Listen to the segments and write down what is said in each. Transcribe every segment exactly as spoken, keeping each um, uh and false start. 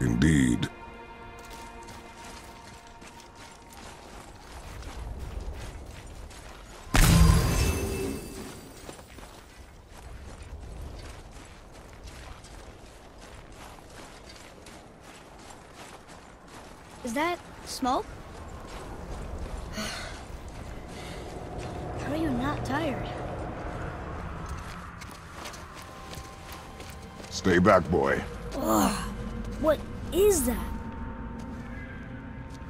Indeed. Is that smoke? How are you not tired? Stay back, boy. Ugh. What is that?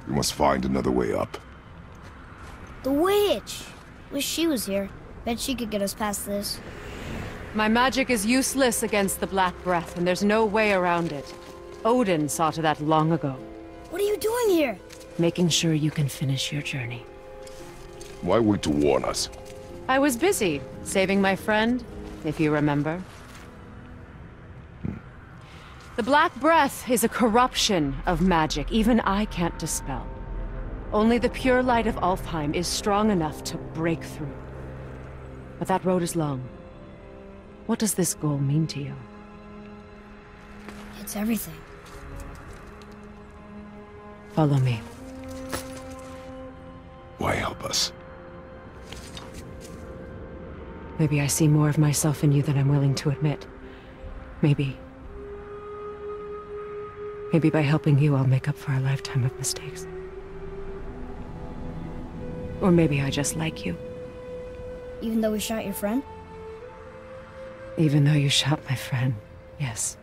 We must find another way up. The witch! Wish she was here. Bet she could get us past this. My magic is useless against the Black Breath, and there's no way around it. Odin saw to that long ago. What are you doing here? Making sure you can finish your journey. Why wait to warn us? I was busy, saving my friend, if you remember. The Black Breath is a corruption of magic even I can't dispel. Only the pure light of Alfheim is strong enough to break through. But that road is long. What does this goal mean to you? It's everything. Follow me. Why help us? Maybe I see more of myself in you than I'm willing to admit. Maybe. Maybe by helping you, I'll make up for a lifetime of mistakes. Or maybe I just like you. Even though we shot your friend? Even though you shot my friend, yes.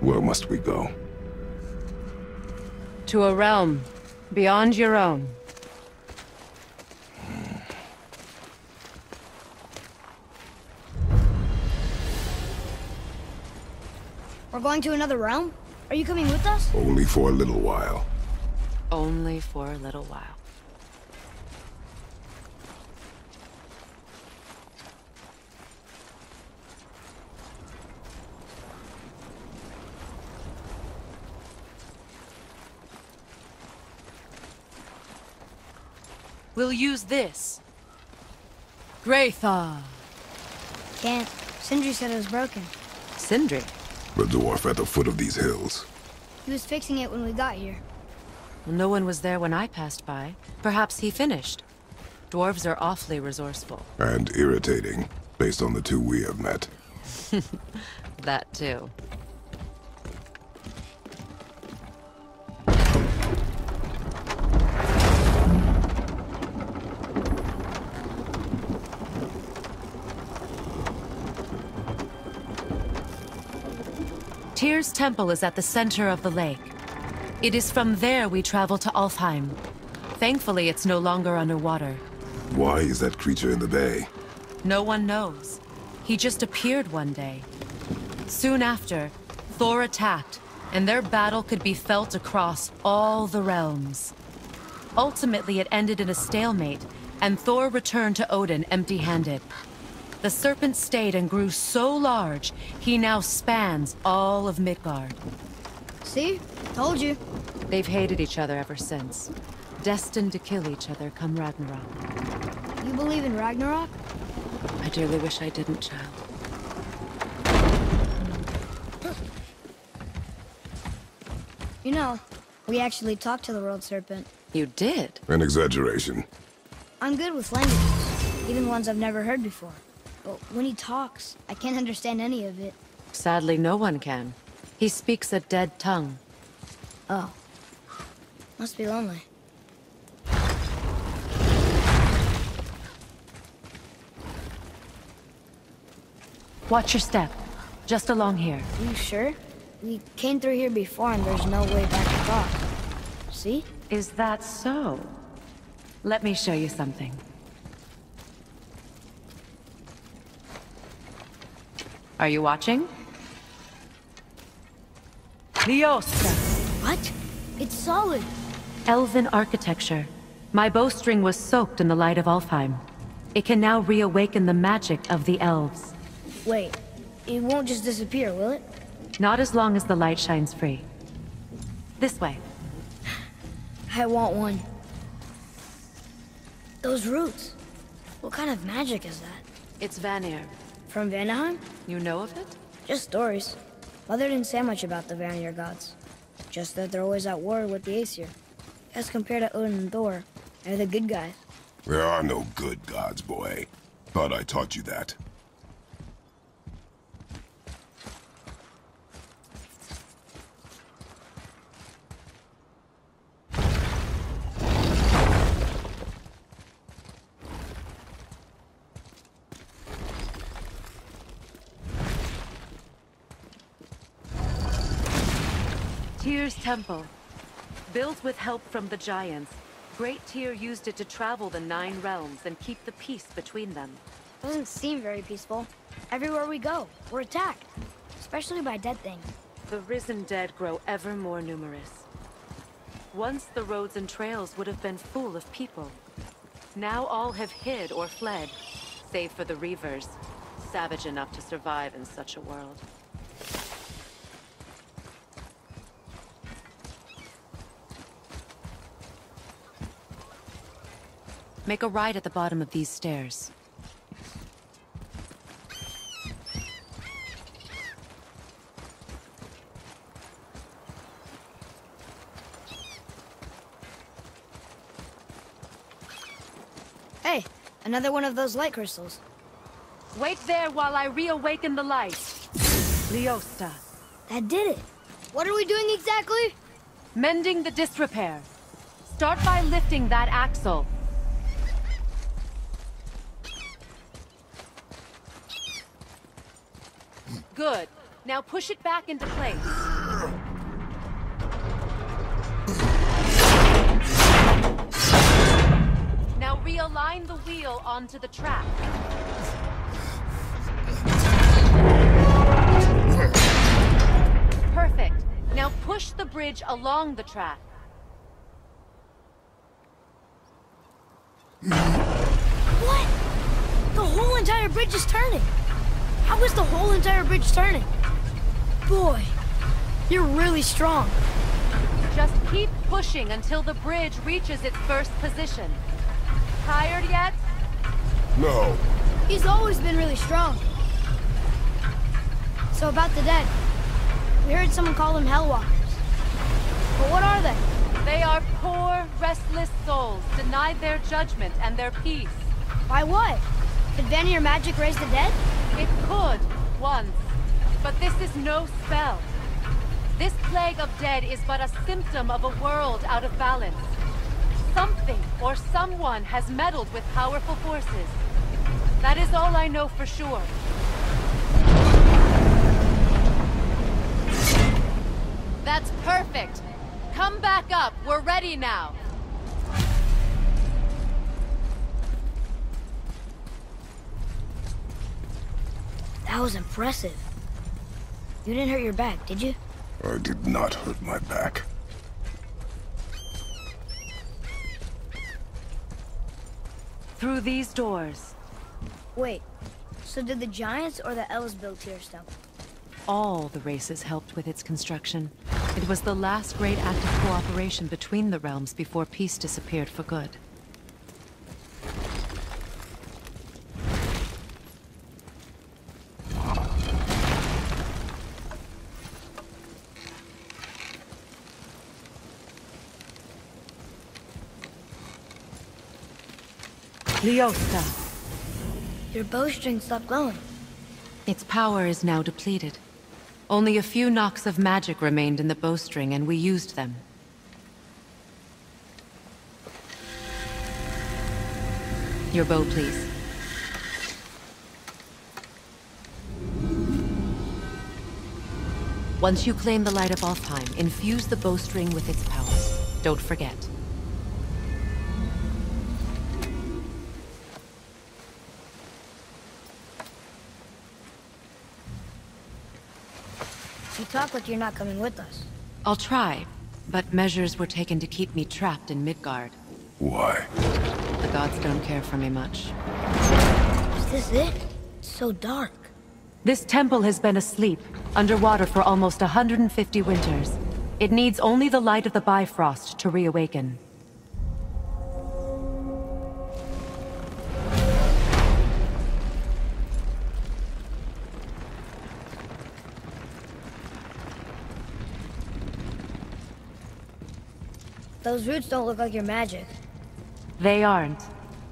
Where must we go? To a realm beyond your own. We're going to another realm? Are you coming with us? Only for a little while. Only for a little while. We'll use this. Greythaw. Can't. Sindri said it was broken. Sindri? The dwarf at the foot of these hills. He was fixing it when we got here. Well, no one was there when I passed by. Perhaps he finished. Dwarves are awfully resourceful. And irritating, based on the two we have met. That too. Tyr's temple is at the center of the lake. It is from there we travel to Alfheim. Thankfully, it's no longer underwater. Why is that creature in the bay? No one knows. He just appeared one day. Soon after, Thor attacked, and their battle could be felt across all the realms. Ultimately, it ended in a stalemate, and Thor returned to Odin empty-handed. The serpent stayed and grew so large, he now spans all of Midgard. See? Told you. They've hated each other ever since. Destined to kill each other come Ragnarok. You believe in Ragnarok? I dearly wish I didn't, child. You know, we actually talked to the World Serpent. You did? An exaggeration. I'm good with languages, even ones I've never heard before. But when he talks, I can't understand any of it. Sadly, no one can. He speaks a dead tongue. Oh. Must be lonely. Watch your step. Just along here. Are you sure? We came through here before and there's no way back across. See? Is that so? Let me show you something. Are you watching? Liosta! What? It's solid! Elven architecture. My bowstring was soaked in the light of Alfheim. It can now reawaken the magic of the elves. Wait, it won't just disappear, will it? Not as long as the light shines free. This way. I want one. Those roots. What kind of magic is that? It's Vanir. From Vanaheim? You know of it? Just stories. Mother didn't say much about the Vanir gods, just that they're always at war with the Aesir. As compared to Odin and Thor, they're the good guys. There are no good gods, boy. Thought I taught you that. Tyr's temple. Built with help from the giants, Great Tyr used it to travel the Nine Realms and keep the peace between them. Doesn't seem very peaceful. Everywhere we go, we're attacked, especially by dead things. The risen dead grow ever more numerous. Once the roads and trails would have been full of people. Now all have hid or fled, save for the Reavers, savage enough to survive in such a world. Make a right at the bottom of these stairs. Hey, another one of those light crystals. Wait there while I reawaken the light. Leosta. That did it. What are we doing exactly? Mending the disrepair. Start by lifting that axle. Good. Now push it back into place. Now realign the wheel onto the track. Perfect. Now push the bridge along the track. What? The whole entire bridge is turning. How is the whole entire bridge turning? Boy, you're really strong. Just keep pushing until the bridge reaches its first position. Tired yet? No. He's always been really strong. So about the dead. We heard someone call them Hellwalkers. But what are they? They are poor, restless souls, denied their judgment and their peace. By what? Could Vanir magic raise the dead? It could, once, but this is no spell. This plague of dead is but a symptom of a world out of balance. Something or someone has meddled with powerful forces. That is all I know for sure. That's perfect. Come back up, we're ready now. That was impressive. You didn't hurt your back, did you? I did not hurt my back. Through these doors. Wait, so did the giants or the elves build Tearstone? All the races helped with its construction. It was the last great act of cooperation between the realms before peace disappeared for good. Leosta. Your bowstring stopped glowing. Its power is now depleted. Only a few knocks of magic remained in the bowstring, and we used them. Your bow, please. Once you claim the light of Alfheim, infuse the bowstring with its powers. Don't forget. You talk like you're not coming with us. I'll try, but measures were taken to keep me trapped in Midgard. Why? The gods don't care for me much. Is this it? It's so dark. This temple has been asleep, underwater for almost one hundred fifty winters. It needs only the light of the Bifrost to reawaken. Those roots don't look like your magic. They aren't.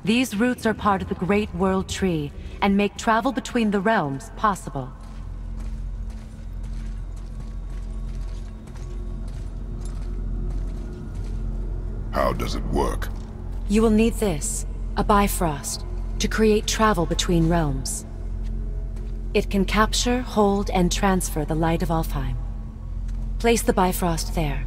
These roots are part of the Great World Tree and make travel between the realms possible. How does it work? You will need this, a Bifrost, to create travel between realms. It can capture, hold, and transfer the light of Alfheim. Place the Bifrost there.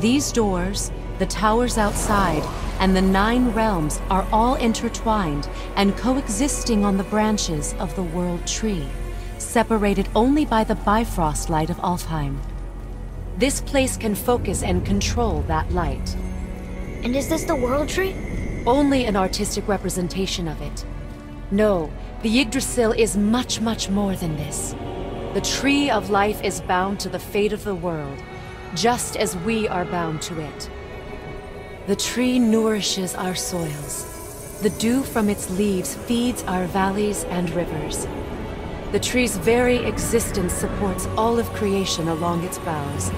These doors, the towers outside, and the nine realms are all intertwined and coexisting on the branches of the World Tree, separated only by the Bifrost light of Alfheim. This place can focus and control that light. And is this the World Tree? Only an artistic representation of it. No, the Yggdrasil is much, much more than this. The Tree of Life is bound to the fate of the world, just as we are bound to it. The tree nourishes our soils. The dew from its leaves feeds our valleys and rivers. The tree's very existence supports all of creation along its boughs.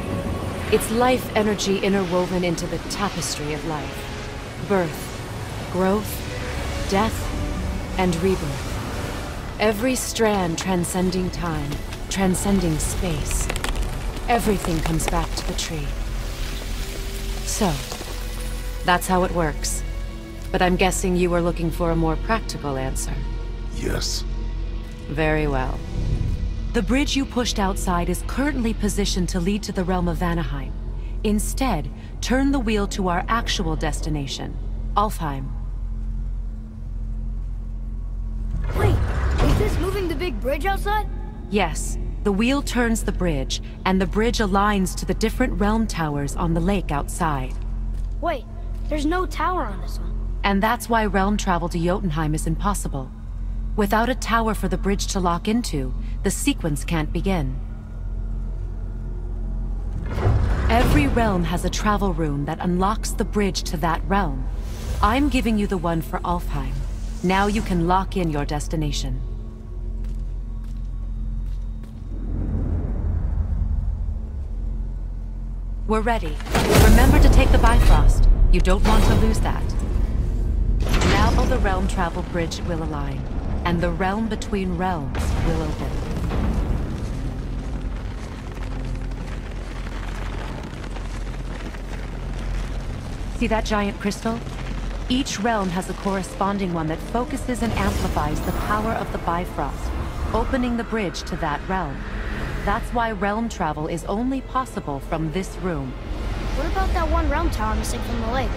Its life energy interwoven into the tapestry of life. Birth, growth, death, and rebirth. Every strand transcending time, transcending space. Everything comes back to the tree. So, that's how it works. But I'm guessing you were looking for a more practical answer. Yes. Very well. The bridge you pushed outside is currently positioned to lead to the realm of Vanaheim. Instead, turn the wheel to our actual destination, Alfheim. Wait, is this moving the big bridge outside? Yes. The wheel turns the bridge, and the bridge aligns to the different realm towers on the lake outside. Wait, there's no tower on this one. And that's why realm travel to Jotunheim is impossible. Without a tower for the bridge to lock into, the sequence can't begin. Every realm has a travel room that unlocks the bridge to that realm. I'm giving you the one for Alfheim. Now you can lock in your destination. We're ready. Remember to take the Bifrost. You don't want to lose that. Now the realm travel bridge will align, and the realm between realms will open. See that giant crystal? Each realm has a corresponding one that focuses and amplifies the power of the Bifrost, opening the bridge to that realm. That's why realm travel is only possible from this room. What about that one realm tower missing from the lake?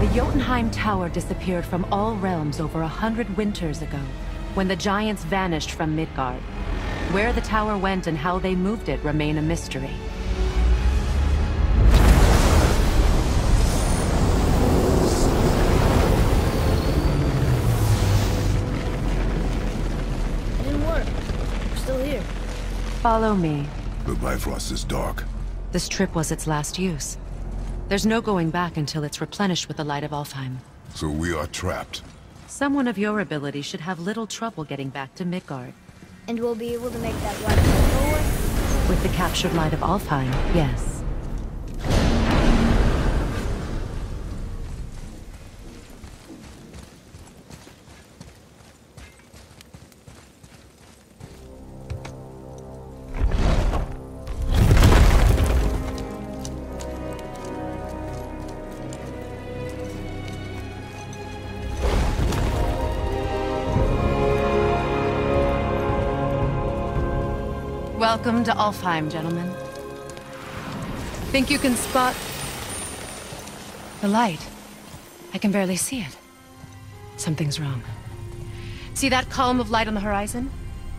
The Jotunheim Tower disappeared from all realms over a hundred winters ago, when the giants vanished from Midgard. Where the tower went and how they moved it remain a mystery. It didn't work. We're still here. Follow me. The Bifrost is dark. This trip was its last use. There's no going back until it's replenished with the light of Alfheim. So we are trapped. Someone of your ability should have little trouble getting back to Midgard. And we'll be able to make that light go away? With the captured light of Alfheim, yes. Welcome to Alfheim, gentlemen. Think you can spot the light? I can barely see it. Something's wrong. See that column of light on the horizon?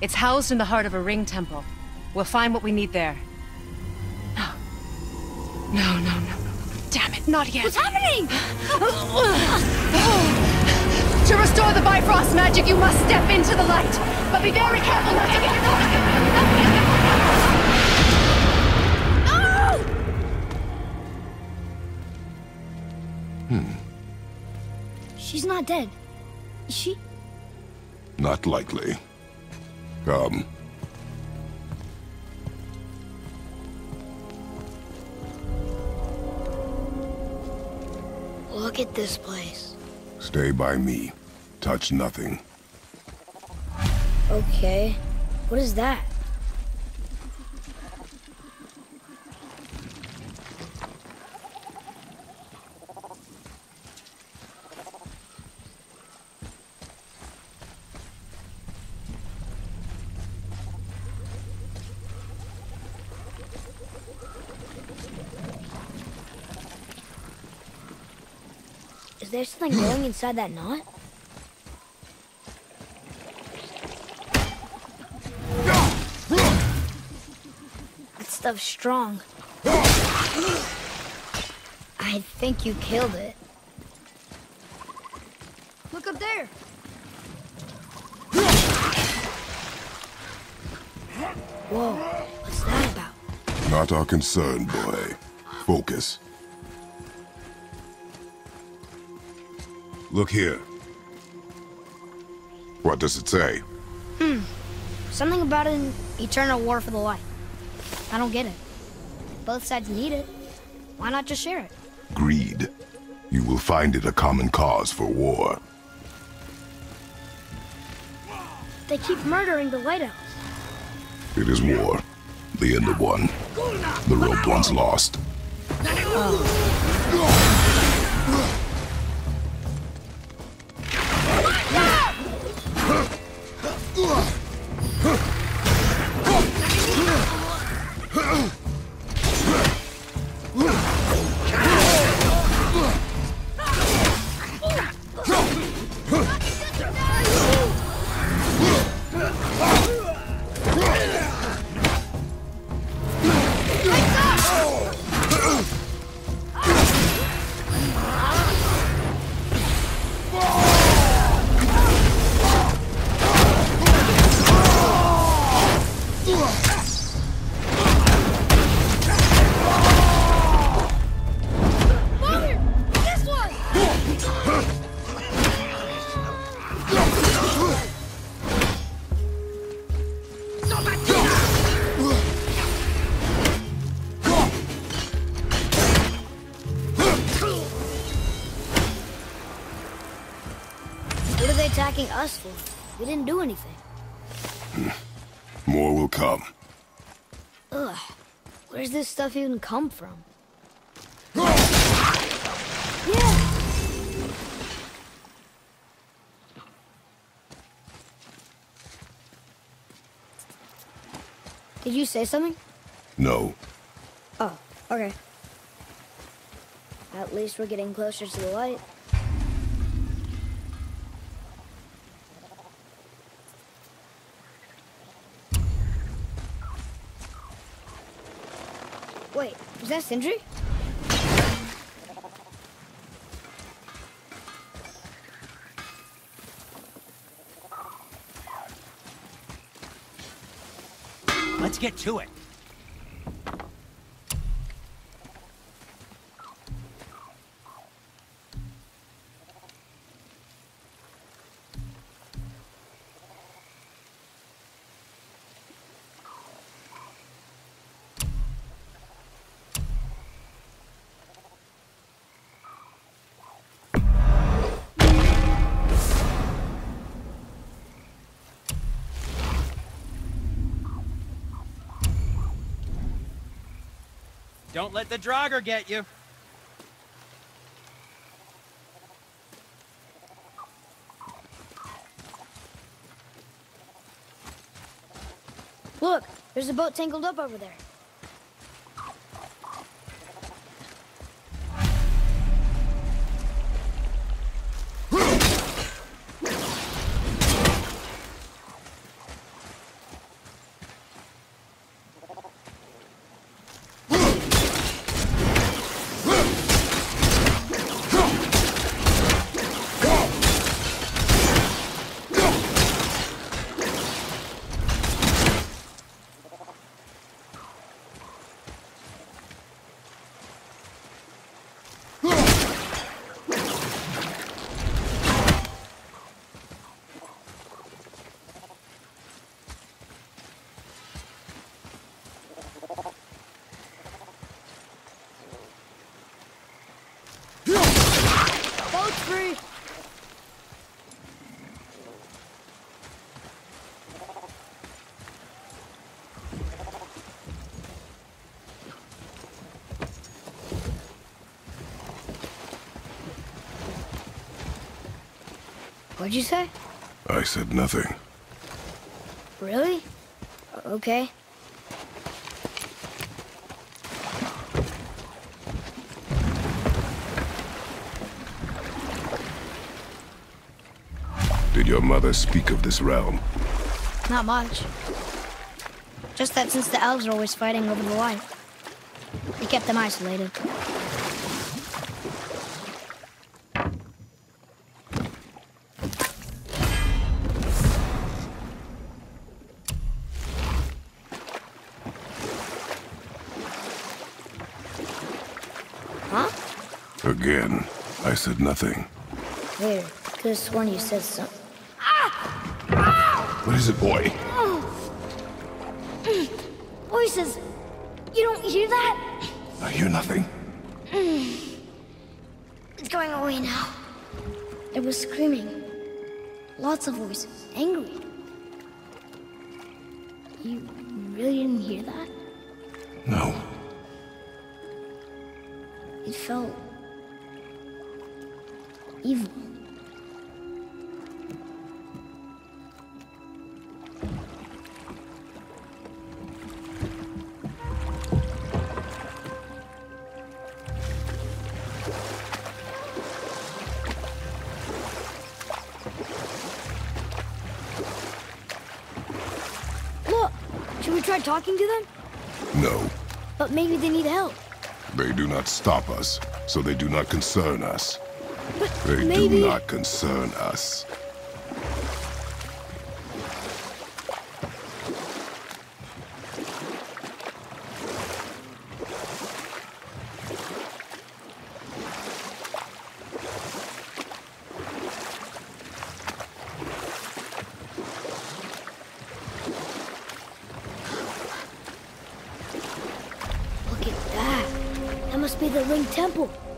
It's housed in the heart of a ring temple. We'll find what we need there. No. No, no, no. Damn it, not yet. What's happening? To restore the Bifrost magic, you must step into the light. But be very careful not to get involved. Hmm. She's not dead, is she? Not likely. Um. Look at this place. Stay by me. Touch nothing. Okay. What is that? There's something going inside that knot? That stuff's strong. I think you killed it. Look up there! Whoa, what's that about? Not our concern, boy. Focus. Look here. What does it say? Hmm. Something about an eternal war for the light. I don't get it. Both sides need it. Why not just share it? Greed. You will find it a common cause for war. They keep murdering the White Elves. It is war. The end of one. The rope one's lost. Oh. Us for. We didn't do anything. More will come. Ugh. Where's this stuff even come from? Yeah. Did you say something? No. Oh, okay. At least we're getting closer to the light. Wait, is that Sindri? Let's get to it. Don't let the Draugr get you. Look, there's a boat tangled up over there. Sindri! What'd you say? I said nothing. Really? Okay. Did your mother speak of this realm? Not much. Just that since the elves are always fighting over the light, we kept them isolated. Huh? Again, I said nothing. Weird. Could have sworn you said something. What is it, boy? Voices. You don't hear that? I hear nothing. It's going away now. There was screaming. Lots of voices. Angry. You really didn't hear that? No. It felt evil. Talking to them? No. But maybe they need help. They do not stop us, so they do not concern us. But they maybe... do not concern us. Temple.